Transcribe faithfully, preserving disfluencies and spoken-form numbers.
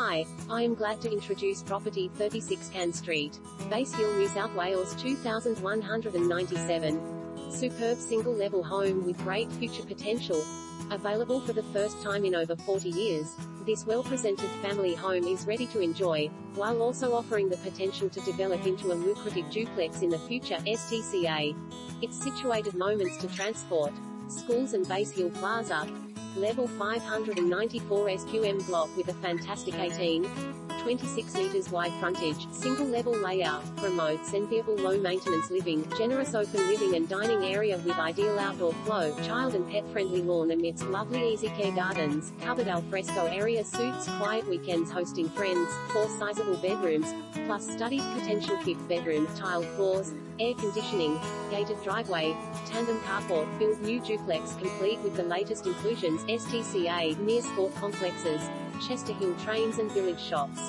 Hi, I am glad to introduce property thirty-six Cann Street, Base Hill, New South Wales two thousand one hundred ninety-seven. Superb single-level home with great future potential. Available for the first time in over forty years, this well-presented family home is ready to enjoy, while also offering the potential to develop into a lucrative duplex in the future, S T C A. It's situated moments to transport, schools and Base Hill Plaza, level five hundred ninety-four S Q M block with a fantastic eighteen point two six meters wide frontage. Single-level layout promotes enviable low-maintenance living, generous open living and dining area with ideal outdoor flow, child and pet-friendly lawn amidst lovely easy-care gardens, covered alfresco area suits quiet weekends hosting friends, four sizable bedrooms, plus studied potential fifth bedroom, tiled floors, air conditioning, gated driveway, tandem carport, built new duplex complete with the latest inclusions, S T C A, near sport complexes, Chester Hill trains and village shops.